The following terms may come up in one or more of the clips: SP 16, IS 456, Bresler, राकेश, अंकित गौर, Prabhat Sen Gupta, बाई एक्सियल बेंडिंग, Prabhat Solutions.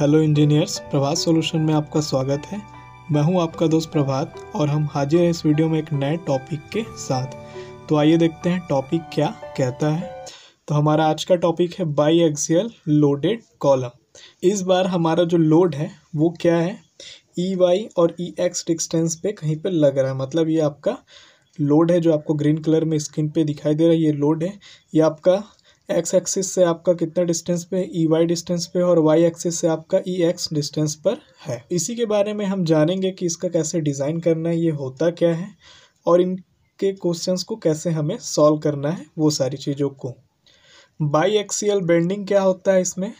Hello engineers, प्रभात solution में आपका स्वागत है। मैं हूं आपका दोस्त प्रभात और हम हाजिर हैं इस वीडियो में एक नए टॉपिक के साथ। तो आइए देखते हैं टॉपिक क्या कहता है। तो हमारा आज का टॉपिक है बाई एक्सियल लोडेड कॉलम। इस बार हमारा जो लोड है वो क्या है, ई वाई और ई एक्स डिस्टेंस पे कहीं पे लग रहा है। मतलब ये आपका लोड है जो आपको ग्रीन कलर में स्क्रीन पे दिखाई दे रहा है, ये लोड है। ये आपका एक्स एक्सिस से आपका कितना डिस्टेंस पे, ई वाई डिस्टेंस पे, और वाई एक्सिस से आपका ई एक्स डिस्टेंस पर है। इसी के बारे में हम जानेंगे कि इसका कैसे डिज़ाइन करना है, ये होता क्या है और इनके क्वेश्चंस को कैसे हमें सॉल्व करना है, वो सारी चीज़ों को। बाई एक्सियल बेंडिंग क्या होता है इसमें,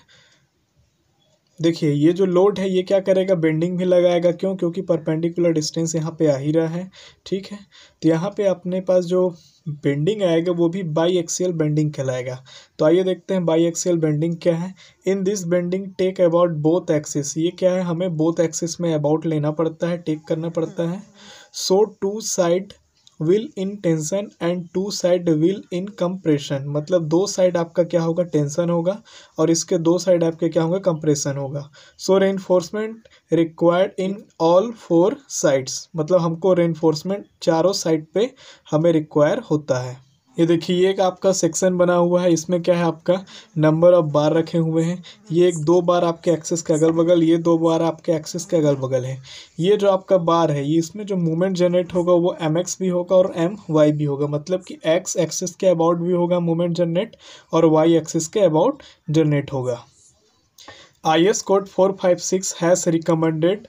देखिए ये जो लोड है ये क्या करेगा, बेंडिंग भी लगाएगा। क्यों? क्योंकि परपेंडिकुलर डिस्टेंस यहाँ पे आ ही रहा है, ठीक है। तो यहाँ पे अपने पास जो बेंडिंग आएगा वो भी बाई एक्सियल बेंडिंग कहलाएगा। तो आइए देखते हैं बाई एक्सियल बेंडिंग क्या है। In this bending take about both axis, ये क्या है, हमें बोथ एक्सिस में अबाउट लेना पड़ता है, टेक करना पड़ता है। So two side will in tension and two side will in compression. मतलब दो साइड आपका क्या होगा, टेंशन होगा और इसके दो साइड आपके क्या होगा, कंप्रेशन होगा। So reinforcement required in all four sides. मतलब हमको रेइनफोर्समेंट चारों साइड पे हमें रिक्वायर होता है। ये देखिए एक आपका सेक्शन बना हुआ है, इसमें क्या है आपका नंबर ऑफ बार रखे हुए हैं। ये एक दो बार आपके एक्सिस के अगल बगल, ये दो बार आपके एक्सिस के अगल बगल है। ये जो आपका बार है ये इसमें जो मूवमेंट जनरेट होगा वो mx भी होगा और my भी होगा। मतलब कि x एक्सिस के अबाउट भी होगा मूवमेंट जनरेट और y एक्सिस के अबाउट जनरेट होगा। IS code 456 has recommended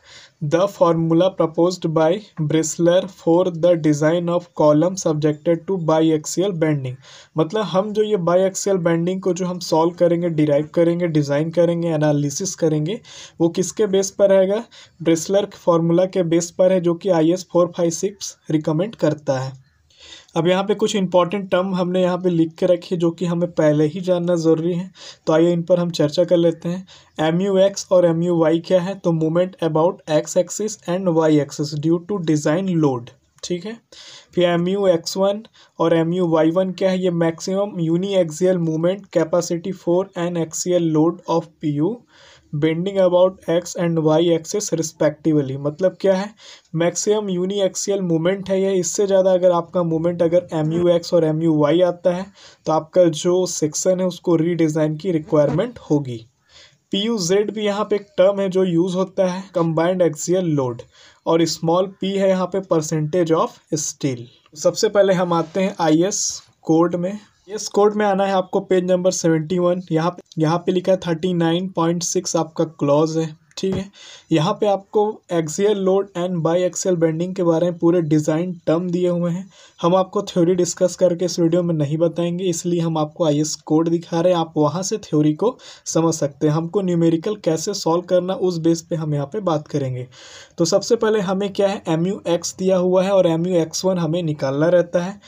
the formula proposed by Bresler for the design of column subjected to बाई एक्सियल बेंडिंग। मतलब हम जो ये बाई एक्सियल बेंडिंग को जो हम सॉल्व करेंगे, डिराइव करेंगे, डिज़ाइन करेंगे, एनालिसिस करेंगे, वो किसके बेस पर रहेगा, ब्रेसलर फार्मूला के बेस पर है जो कि IS 456 रिकमेंड करता है। अब यहाँ पे कुछ इंपॉर्टेंट टर्म हमने यहाँ पे लिख के रखी है जो कि हमें पहले ही जानना ज़रूरी है, तो आइए इन पर हम चर्चा कर लेते हैं। MUX और MUY क्या है, तो moment about X axis and Y axis due to design load, ठीक है। फिर MUX1 और MUY1 क्या है, ये maximum uniaxial movement capacity for an axial load of PU bending about X and Y axis respectively. मतलब क्या है, मैक्सिमम यूनी एक्सियल मूवमेंट है ये। इससे ज़्यादा अगर आपका मूवमेंट अगर MUX और MUY आता है तो आपका जो सेक्शन है उसको रीडिज़ाइन की रिक्वायरमेंट होगी। PUZ भी यहाँ पे एक टर्म है जो यूज़ होता है, कंबाइंड एक्सियल लोड, और स्मॉल p है यहाँ पे परसेंटेज ऑफ स्टील। सबसे पहले हम आते हैं IS कोड में। इस कोड में आना है आपको पेज नंबर 71। यहाँ पे लिखा है 39.6 आपका क्लॉज है, ठीक है। यहाँ पे आपको axial load and बाई एक्सियल बेंडिंग के बारे में पूरे डिज़ाइन टर्म दिए हुए हैं। हम आपको थ्योरी डिस्कस करके इस वीडियो में नहीं बताएंगे, इसलिए हम आपको IS कोड दिखा रहे हैं, आप वहाँ से थ्योरी को समझ सकते हैं। हमको न्यूमेरिकल कैसे सॉल्व करना उस बेस पे हम यहाँ पे बात करेंगे। तो सबसे पहले हमें क्या है, MUX दिया हुआ है और MUX1 हमें निकालना रहता है।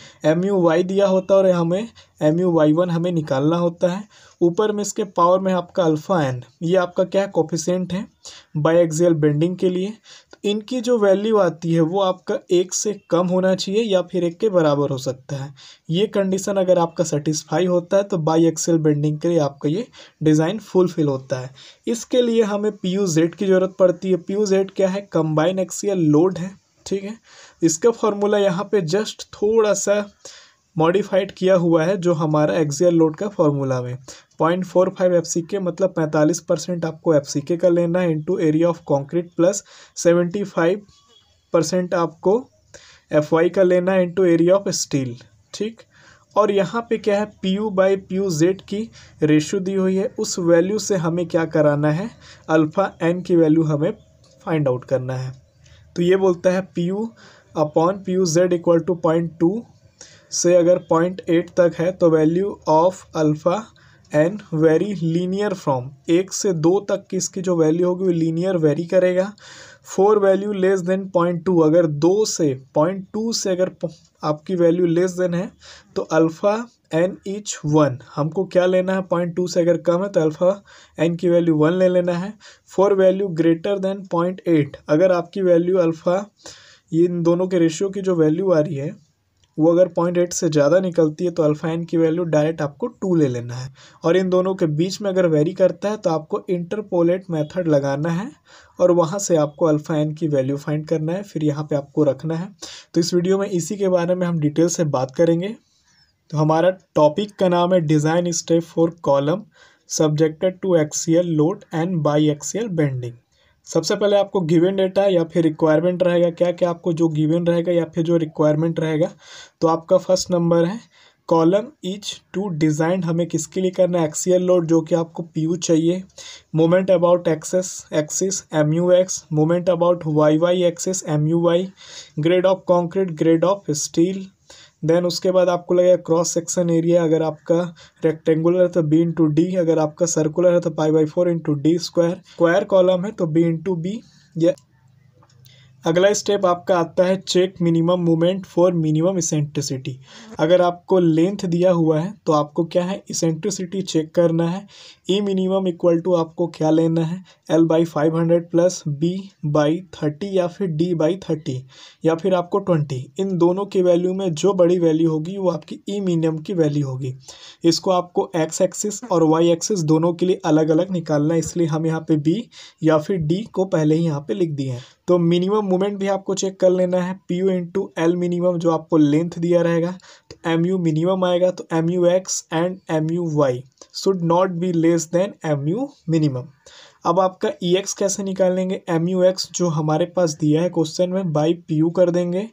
MUY दिया होता है और हमें MUY1 हमें निकालना होता है। ऊपर में इसके पावर में आपका अल्फ़ा एन, ये आपका क्या है, कोफिशिएंट है बाई एक्सियल बेंडिंग के लिए। तो इनकी जो वैल्यू आती है वो आपका 1 से कम होना चाहिए या फिर 1 के बराबर हो सकता है। ये कंडीशन अगर आपका सेटिस्फाई होता है तो बाई एक्सियल बेंडिंग के लिए आपका ये डिज़ाइन फुलफिल होता है। इसके लिए हमें PUZ की ज़रूरत पड़ती है। PUZ क्या है, कंबाइन एक्सियल लोड है, ठीक है। इसका फॉर्मूला यहाँ पर जस्ट थोड़ा सा मॉडिफाइड किया हुआ है जो हमारा एक्सियल लोड का फार्मूला में 0.45 FCK, मतलब 45% आपको FCK का लेना है into area of concrete plus 75% आपको FY का लेना है इंटू एरिया ऑफ स्टील, ठीक। और यहाँ पे क्या है, PU बाई PUZ की रेशियो दी हुई है, उस वैल्यू से हमें क्या कराना है, अल्फ़ा एन की वैल्यू हमें फाइंड आउट करना है। तो ये बोलता है PU upon PUZ equal to 0.2 से अगर 0.8 तक है तो value of alpha N very linear from 1 से 2 तक की इसकी जो वैल्यू होगी वो लीनियर वेरी करेगा। 4 वैल्यू लेस देन 0.2, अगर 0.2 से अगर आपकी वैल्यू लेस देन है तो अल्फ़ा एन इच 1 हमको क्या लेना है, 0.2 से अगर कम है तो अल्फ़ा एन की वैल्यू 1 ले लेना है। 4 वैल्यू ग्रेटर देन 0.8, अगर आपकी वैल्यू अल्फ़ा, ये इन दोनों के रेशियो की जो वैल्यू आ रही है वो अगर 0.8 से ज़्यादा निकलती है तो अल्फा एन की वैल्यू डायरेक्ट आपको 2 ले लेना है, और इन दोनों के बीच में अगर वेरी करता है तो आपको इंटरपोलेट मेथड लगाना है और वहाँ से आपको अल्फ़ा एन की वैल्यू फाइंड करना है, फिर यहाँ पे आपको रखना है। तो इस वीडियो में इसी के बारे में हम डिटेल से बात करेंगे। तो हमारा टॉपिक का नाम है design step for column subjected to axial load and बाई एक्सियल बेंडिंग। सबसे पहले आपको गिवन डेटा या फिर रिक्वायरमेंट रहेगा, क्या क्या आपको जो गिवन रहेगा या फिर जो रिक्वायरमेंट रहेगा। तो आपका फर्स्ट नंबर है कॉलम ईच टू डिज़ाइन, हमें किसके लिए करना है, एक्सियल लोड जो कि आपको PU चाहिए, moment about axis MUX, moment about YY axis MUY, grade of concrete, grade of steel. Then उसके बाद आपको लगेगा क्रॉस सेक्शन एरिया, अगर आपका रेक्टेंगुलर है तो B×D, अगर आपका सर्कुलर है तो π/4 × D², स्क्वायर कॉलम है तो B×B। या अगला स्टेप आपका आता है check minimum movement for minimum eccentricity. अगर आपको लेंथ दिया हुआ है तो आपको क्या है, इसेंट्रिसिटी चेक करना है। ई मिनिमम इक्वल टू आपको क्या लेना है, L/500 प्लस B/30 या फिर D/30 या फिर आपको 20। इन दोनों की वैल्यू में जो बड़ी वैल्यू होगी वो आपकी ई मिनिमम की वैल्यू होगी। इसको आपको एक्स एक्सिस और वाई एक्सिस दोनों के लिए अलग अलग निकालना है, इसलिए हम यहाँ पे B या फिर D को पहले ही यहाँ पे लिख दिए हैं। तो मिनिमम मोमेंट भी आपको चेक कर लेना है, PU × L मिनिमम जो आपको लेंथ दिया रहेगा तो MU मिनिमम आएगा, तो MUX and MUY should not be less than MU minimum. अब आपका EX कैसे निकालेंगे, MUX जो हमारे पास दिया है क्वेश्चन में बाई PU कर देंगे,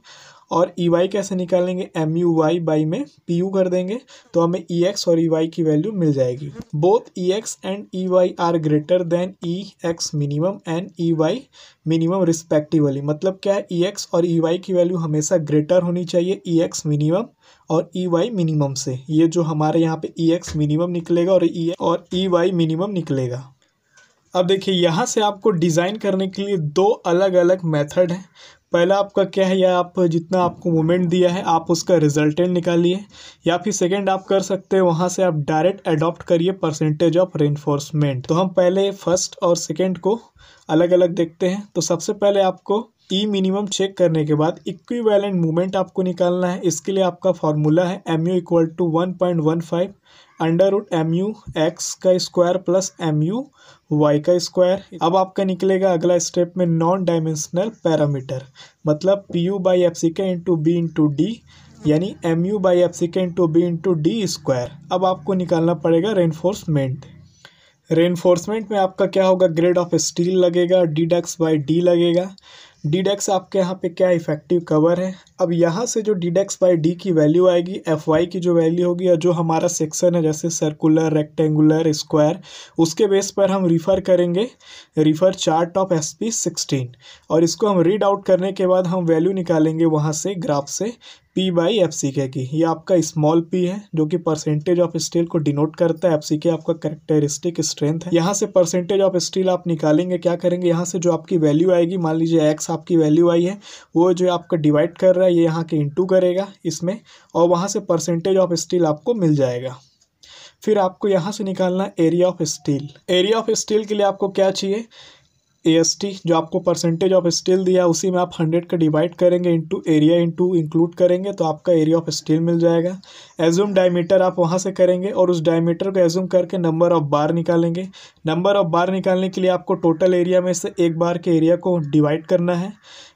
और EY कैसे निकालेंगे, MUY बाई में PU कर देंगे, तो हमें EX और EY की वैल्यू मिल जाएगी। Both EX and EY are greater than EX minimum and EY minimum respectively. मतलब क्या है, EX और EY की वैल्यू हमेशा ग्रेटर होनी चाहिए EX मिनिमम और EY मिनिमम से। ये जो हमारे यहाँ पे EX मिनिमम निकलेगा और EY मिनिमम निकलेगा। अब देखिए यहाँ से आपको डिज़ाइन करने के लिए दो अलग अलग मेथड हैं। पहला आपका क्या है, या आप जितना आपको मोमेंट दिया है आप उसका रिजल्टेंट निकालिए, या फिर सेकंड आप कर सकते हैं वहाँ से आप डायरेक्ट एडॉप्ट करिए परसेंटेज ऑफ रेनफोर्समेंट। तो हम पहले फर्स्ट और सेकंड को अलग अलग देखते हैं। तो सबसे पहले आपको ई मिनिमम चेक करने के बाद इक्विवेलेंट मूवमेंट आपको निकालना है। इसके लिए आपका फार्मूला है MU = 1.15 √MUX का स्क्वायर प्लस MUY का स्क्वायर। अब आपका निकलेगा अगला स्टेप में नॉन डायमेंशनल पैरामीटर, मतलब PU/FCK × B × D यानी MU/FCK × B × D²। अब आपको निकालना पड़ेगा रेनफोर्समेंट। रेनफोर्समेंट में आपका क्या होगा, ग्रेड ऑफ स्टील लगेगा, DDX/D लगेगा। DDX आपके यहाँ पे क्या इफेक्टिव कवर है। अब यहाँ से जो DDX/D की वैल्यू आएगी, FY की जो वैल्यू होगी, और जो हमारा सेक्शन है जैसे सर्कुलर, रेक्टेंगुलर, स्क्वायर, उसके बेस पर हम रिफ़र करेंगे रिफ़र चार्ट ऑफ SP 16, और इसको हम रीड आउट करने के बाद हम वैल्यू निकालेंगे वहाँ से ग्राफ से P/FCK की। ये आपका स्मॉल p है जो कि परसेंटेज ऑफ स्टील को डिनोट करता है, FCK आपका कैरेक्टरिस्टिक स्ट्रेंथ है। यहाँ से परसेंटेज ऑफ स्टील आप निकालेंगे, क्या करेंगे, यहाँ से जो आपकी वैल्यू आएगी, मान लीजिए x आपकी वैल्यू आई है, वो जो आपका डिवाइड कर रहा है ये यहाँ के इंटू करेगा इसमें, और वहाँ से परसेंटेज ऑफ स्टील आपको मिल जाएगा। फिर आपको यहाँ से निकालना area of steel. Area of steel के लिए आपको क्या चाहिए, AST जो आपको परसेंटेज ऑफ स्टील दिया उसी में आप 100 का डिवाइड करेंगे इनटू एरिया इनटू इंक्लूड करेंगे, तो आपका एरिया ऑफ स्टील मिल जाएगा। एज्यूम डायमीटर आप वहां से करेंगे और उस डायमीटर को एज्यूम करके नंबर ऑफ बार निकालेंगे। नंबर ऑफ बार निकालने के लिए आपको टोटल एरिया में से एक बार के एरिया को डिवाइड करना है।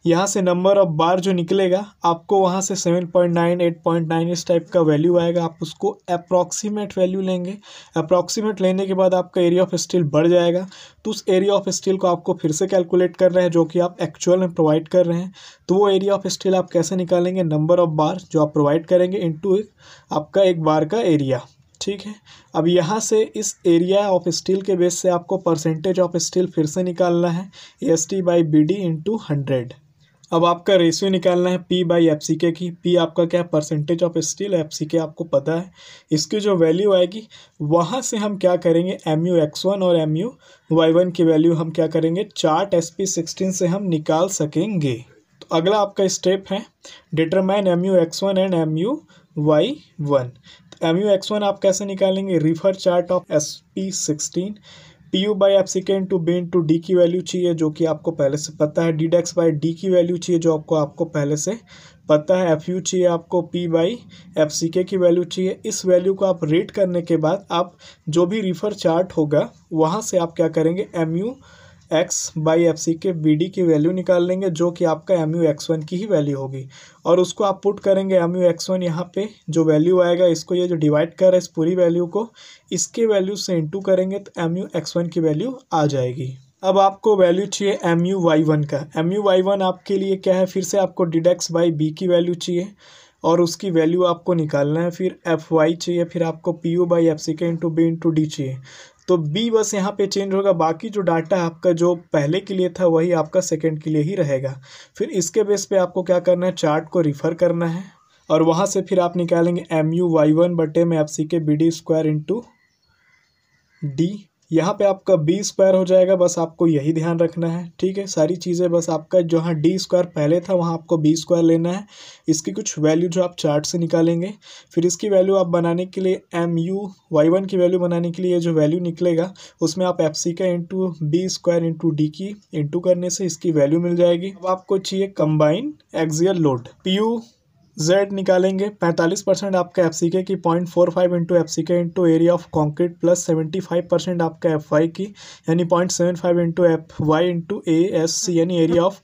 यहाँ से नंबर ऑफ बार जो निकलेगा आपको वहाँ से 7.9, 8.9 इस टाइप का वैल्यू आएगा, आप उसको अप्रॉक्सीमेट वैल्यू लेंगे। अप्रॉक्सीमेट लेने के बाद आपका एरिया ऑफ स्टील बढ़ जाएगा, तो उस एरिया ऑफ स्टील को आपको फिर से कैलकुलेट कर रहे हैं जो कि आप एक्चुअल में प्रोवाइड कर रहे हैं। तो वो एरिया ऑफ स्टील आप कैसे निकालेंगे, नंबर ऑफ बार जो आप प्रोवाइड करेंगे इनटू आपका एक बार का एरिया, ठीक है। अब यहाँ से इस एरिया ऑफ स्टील के बेस से आपको परसेंटेज ऑफ स्टील फिर से निकालना है AST/BD × 100। अब आपका रेशियो निकालना है P/FCK की। P आपका क्या है, परसेंटेज ऑफ स्टील, FCK आपको पता है। इसकी जो वैल्यू आएगी वहाँ से हम क्या करेंगे, MUX1 और MUY1 की वैल्यू हम क्या करेंगे, चार्ट SP 16 से हम निकाल सकेंगे। तो अगला आपका स्टेप है डिटरमाइन MUX1 एंड MUY1। तो MUX1 आप कैसे निकालेंगे, refer chart of SP 16। T U by F second to bin to D की वैल्यू चाहिए जो कि आपको पहले से पता है, डी डेक्स बाई डी की वैल्यू चाहिए जो आपको आपको पहले से पता है, एफ यू चाहिए आपको P by F C K की वैल्यू चाहिए। इस वैल्यू को आप रीड करने के बाद आप जो भी रिफर चार्ट होगा वहाँ से आप क्या करेंगे, M U X by F C K B D की वैल्यू निकाल लेंगे जो कि आपका एम यू एक्स वन की ही वैल्यू होगी और उसको आप पुट करेंगे एम यू एक्स वन यहाँ पे जो वैल्यू आएगा इसको ये जो डिवाइड कर रहा है इस पूरी वैल्यू को इसके वैल्यू से इंटू करेंगे तो एम यू एक्स वन की वैल्यू आ जाएगी। अब आपको वैल्यू चाहिए एम यू वाई वन का, एम यू वाई वन आपके लिए क्या है, फिर से आपको डिडक्स बाई बी की वैल्यू चाहिए और उसकी वैल्यू आपको निकालना है, फिर एफ वाई चाहिए, फिर आपको P U by F C K into B into D चाहिए तो बी बस यहाँ पे चेंज होगा, बाकी जो डाटा आपका जो पहले के लिए था वही आपका सेकंड के लिए ही रहेगा। फिर इसके बेस पे आपको क्या करना है, चार्ट को रिफ़र करना है और वहाँ से फिर आप निकालेंगे एम यू वाई वन बटे में F C K B D square into D, यहाँ पे आपका बी स्क्वायर हो जाएगा, बस आपको यही ध्यान रखना है। ठीक है, सारी चीज़ें बस आपका जहाँ डी स्क्वायर पहले था वहाँ आपको बी स्क्वायर लेना है, इसकी कुछ वैल्यू जो आप चार्ट से निकालेंगे, फिर इसकी वैल्यू आप बनाने के लिए एम यू वाई वन की वैल्यू बनाने के लिए जो वैल्यू निकलेगा उसमें आप एफ सी का into B square into D की इंटू करने से इसकी वैल्यू मिल जाएगी। अब आपको चाहिए combine axial load, P U Z निकालेंगे 45% आपका एफ सी के की 0.45 into F C K into area of concrete plus 75% आपका एफ वाई की यानी 0.75 into F Y into A S C यानी एरिया ऑफ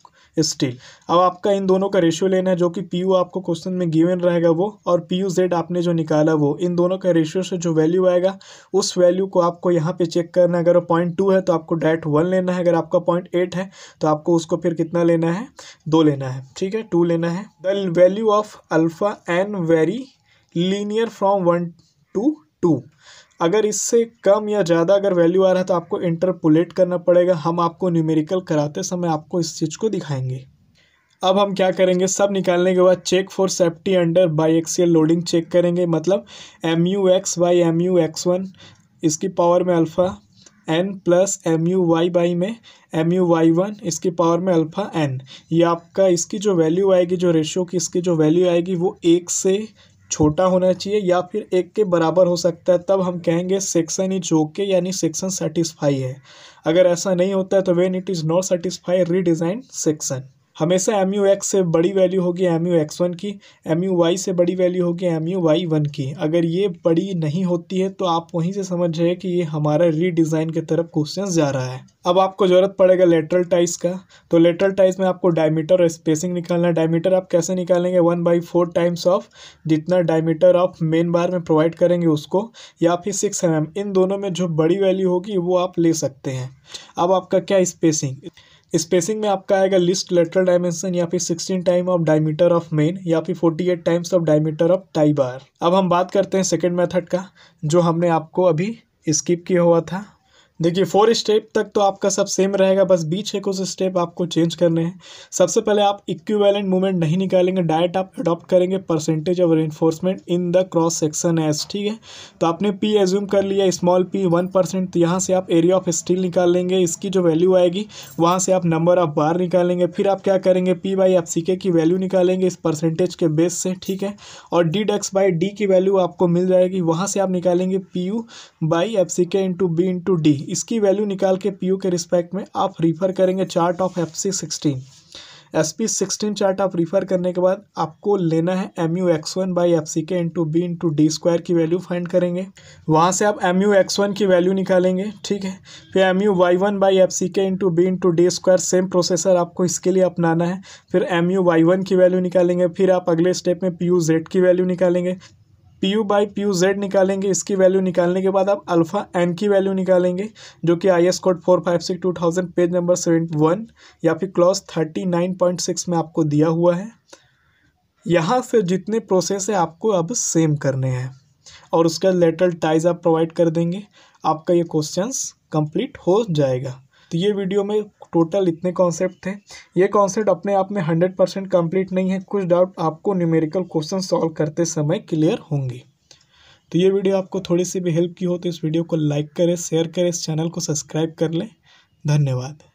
स्टील। अब आपका इन दोनों का रेशियो लेना है जो कि पी यू आपको क्वेश्चन में गिवन रहेगा वो और पी यू जेड आपने जो निकाला वो, इन दोनों का रेशियो से जो वैल्यू आएगा उस वैल्यू को आपको यहाँ पे चेक करना है। अगर वो 0.2 है तो आपको डायरेक्ट 1 लेना है, अगर आपका 0.8 है तो आपको उसको फिर कितना लेना है, 2 लेना है, ठीक है 2 लेना है। The value of alpha N very linear from 1 to 2, अगर इससे कम या ज़्यादा अगर वैल्यू आ रहा है तो आपको इंटरपोलेट करना पड़ेगा, हम आपको न्यूमेरिकल कराते समय आपको इस चीज़ को दिखाएंगे। अब हम क्या करेंगे, सब निकालने के बाद check for safety under by axial loading check करेंगे, मतलब M U X by M U X one इसकी पावर में alpha N plus M U Y by में एम यू वाई वन इसकी पावर में अल्फ़ा एन, ये आपका इसकी जो वैल्यू आएगी जो रेशियो की इसकी जो वैल्यू आएगी वो 1 से छोटा होना चाहिए या फिर 1 के बराबर हो सकता है, तब हम कहेंगे सेक्शन इज ओके यानी सेक्शन सेटिस्फाई है। अगर ऐसा नहीं होता है तो when it is not satisfy redesign section. हमेशा एम यू एक्स से बड़ी वैल्यू होगी एम यू एक्स वन की, एम यू वाई से बड़ी वैल्यू होगी एम यू वाई वन की, अगर ये बड़ी नहीं होती है तो आप वहीं से समझ जाइए कि ये हमारा रीडिज़ाइन की तरफ क्वेश्चन जा रहा है। अब आपको ज़रूरत पड़ेगा लेटरल टाइज का, तो लेटरल टाइज में आपको डायमीटर और स्पेसिंग निकालना है। डायमीटर आप कैसे निकालेंगे, 1/4 टाइम्स ऑफ जितना डायमीटर आप मेन बार में प्रोवाइड करेंगे उसको, या फिर 6 mm, इन दोनों में जो बड़ी वैल्यू होगी वो आप ले सकते हैं। अब आपका क्या स्पेसिंग, स्पेसिंग में आपका आएगा लिस्ट लेटरल डायमेंशन या फिर 16 time of diameter of main या फिर 48 times of diameter of tie bar. अब हम बात करते हैं सेकेंड मेथड का जो हमने आपको अभी स्किप किया हुआ था। देखिए 4 स्टेप तक तो आपका सब सेम रहेगा, बस बीच है कुछ स्टेप आपको चेंज करने हैं। सबसे पहले आप इक्विवेलेंट मूवमेंट नहीं निकालेंगे, डायरेक्ट आप अडॉप्ट करेंगे percentage of reinforcement in the cross section S. ठीक है, तो आपने पी एज्यूम कर लिया, स्मॉल पी 1%, तो यहाँ से आप एरिया ऑफ स्टील निकाल लेंगे, इसकी जो वैल्यू आएगी वहाँ से आप नंबर ऑफ बार निकालेंगे, फिर आप क्या करेंगे P by F C K की वैल्यू निकालेंगे इस परसेंटेज के बेस से। ठीक है, और डी डक्स बाई डी की वैल्यू आपको मिल जाएगी, वहाँ से आप निकालेंगे P U by F C K into B into D, इसकी वैल्यू निकाल के पी यू के रिस्पेक्ट में आप रिफर करेंगे चार्ट ऑफ एसपी 16 चार्ट। आप रिफर करने के बाद आपको लेना है M U X one by F C K into B into D square की वैल्यू फाइंड करेंगे, वहाँ से आप एम यू एक्स वन की वैल्यू निकालेंगे। ठीक है, फिर M U Y one by F C K into B into D square, same processor आपको इसके लिए अपनाना है, फिर एम यू वाई वन की वैल्यू निकालेंगे, फिर आप अगले स्टेप में पी यू जेड की वैल्यू निकालेंगे, P U by P U Z निकालेंगे, इसकी वैल्यू निकालने के बाद आप अल्फ़ा एन की वैल्यू निकालेंगे जो कि I S code 456 2000 page number 71 या फिर क्लॉज 39.6 में आपको दिया हुआ है। यहाँ से जितने प्रोसेस है आपको अब सेम करने हैं और उसका लेटरल टाइज आप प्रोवाइड कर देंगे, आपका ये क्वेश्चंस कंप्लीट हो जाएगा। तो ये वीडियो में टोटल इतने कॉन्सेप्ट थे, ये कॉन्सेप्ट अपने आप में 100% कंप्लीट नहीं है, कुछ डाउट आपको न्यूमेरिकल क्वेश्चन सॉल्व करते समय क्लियर होंगे। तो ये वीडियो आपको थोड़ी सी भी हेल्प की हो तो इस वीडियो को लाइक करें, शेयर करें, इस चैनल को सब्सक्राइब कर लें। धन्यवाद।